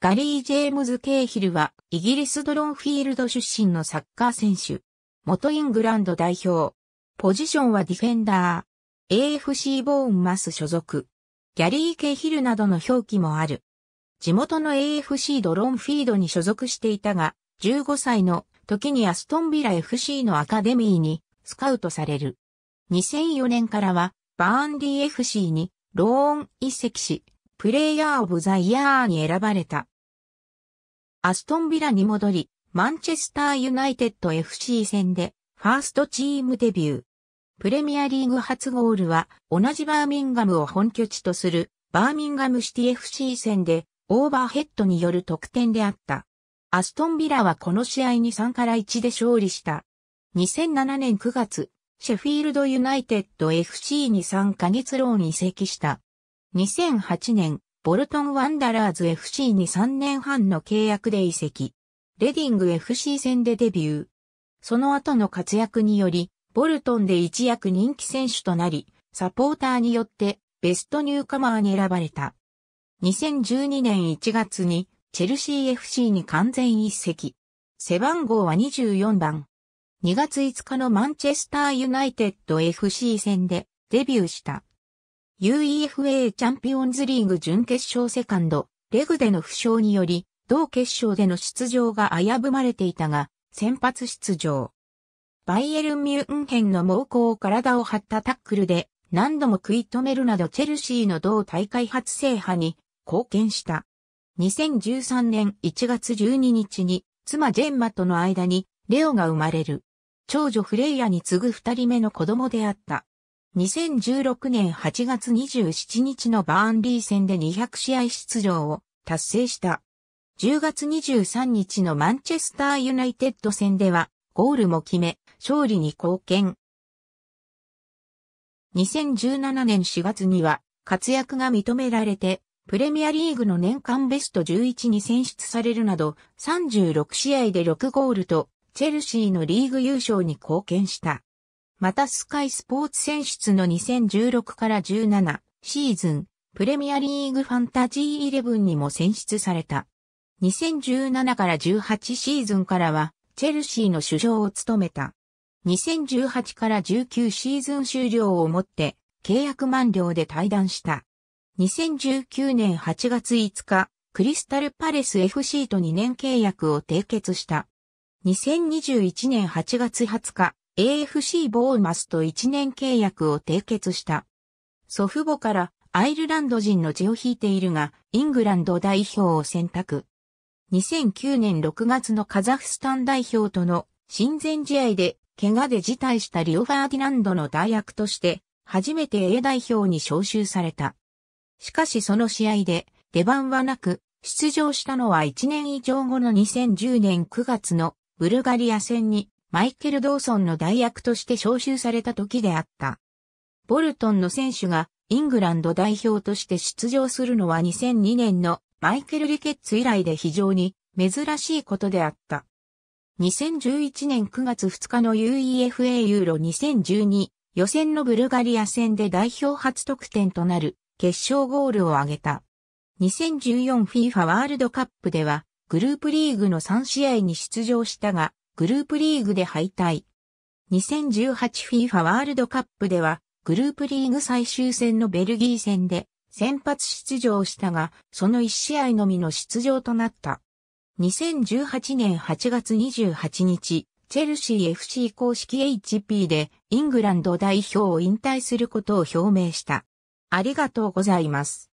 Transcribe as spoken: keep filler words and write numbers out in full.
ガリー・ジェームズ・ケーヒルは、イギリスドロンフィールド出身のサッカー選手。元イングランド代表。ポジションはディフェンダー。エーエフシー ボーンマス所属。ギャリー・ケーヒルなどの表記もある。地元の エーエフシー ドロンフィードに所属していたが、じゅうごさいの時にアストンビラ エフシー のアカデミーにスカウトされる。にせんよねんからはバーンリー エフシー にローン移籍し、プレイヤーオブザイヤーに選ばれた。アストンビラに戻り、マンチェスターユナイテッド エフシー 戦でファーストチームデビュー。プレミアリーグ初ゴールは同じバーミンガムを本拠地とするバーミンガムシティ エフシー 戦でオーバーヘッドによる得点であった。アストンビラはこの試合にさんたいいちで勝利した。にせんななねんくがつ、シェフィールドユナイテッド エフシー にさんかげつローン移籍した。にせんはちねん、ボルトンワンダラーズ エフシー にさんねんはんの契約で移籍。レディング エフシー 戦でデビュー。その後の活躍により、ボルトンで一躍人気選手となり、サポーターによってベストニューカマーに選ばれた。にせんじゅうにねんいちがつにチェルシー エフシー に完全移籍。背番号はにじゅうよんばん。にがついつかのマンチェスターユナイテッド エフシー 戦でデビューした。ユーイーエフエー チャンピオンズリーグ準決勝セカンド、レグでの負傷により、同決勝での出場が危ぶまれていたが、先発出場。バイエルン・ミュンヘンの猛攻を体を張ったタックルで何度も食い止めるなどチェルシーの同大会初制覇に貢献した。にせんじゅうさんねんいちがつじゅうににちに妻ジェンマとの間にレオが生まれる。長女フレイヤに次ぐふたりめの子供であった。にせんじゅうろくねんはちがつにじゅうしちにちのバーンリー戦でにひゃくしあい出場を達成した。じゅうがつにじゅうさんにちのマンチェスターユナイテッド戦ではゴールも決め、勝利に貢献。にせんじゅうななねんしがつには活躍が認められて、プレミアリーグの年間ベストじゅういちに選出されるなど、さんじゅうろくしあいでろくゴールと、チェルシーのリーグ優勝に貢献した。またスカイスポーツ選出のにせんじゅうろくからじゅうななシーズン、プレミアリーグファンタジーイレブンにも選出された。にせんじゅうななからじゅうはちシーズンからは、チェルシーの主将を務めた。にせんじゅうはちからじゅうきゅうシーズン終了をもって、契約満了で退団した。にせんじゅうきゅうねんはちがついつか、クリスタルパレス エフシー とにねんけいやくを締結した。にせんにじゅういちねんはちがつはつか、エーエフシー ボーンマスといちねんけいやくを締結した。祖父母からアイルランド人の血を引いているが、イングランド代表を選択。にせんきゅうねんろくがつのカザフスタン代表との親善試合で、怪我で辞退したリオ・ファーディナンドの代役として、初めて A 代表に招集された。しかしその試合で出番はなく、出場したのはいちねんいじょうごのにせんじゅうねんくがつのブルガリア戦にマイケル・ドーソンの代役として招集された時であった。ボルトンの選手がイングランド代表として出場するのはにせんにねんのマイケル・リケッツ以来で非常に珍しいことであった。にせんじゅういちねんくがつふつかの ユーイーエフエー ユーロにせんじゅうに予選のブルガリア戦で代表初得点となる。決勝ゴールを挙げた。にせんじゅうよんフィファ ワールドカップでは、グループリーグのさんしあいに出場したが、グループリーグで敗退。にせんじゅうはちフィファ ワールドカップでは、グループリーグ最終戦のベルギー戦で、先発出場したが、そのいちしあいのみの出場となった。にせんじゅうはちねんはちがつにじゅうはちにち、チェルシー エフシー 公式 エイチピー で、イングランド代表を引退することを表明した。ありがとうございます。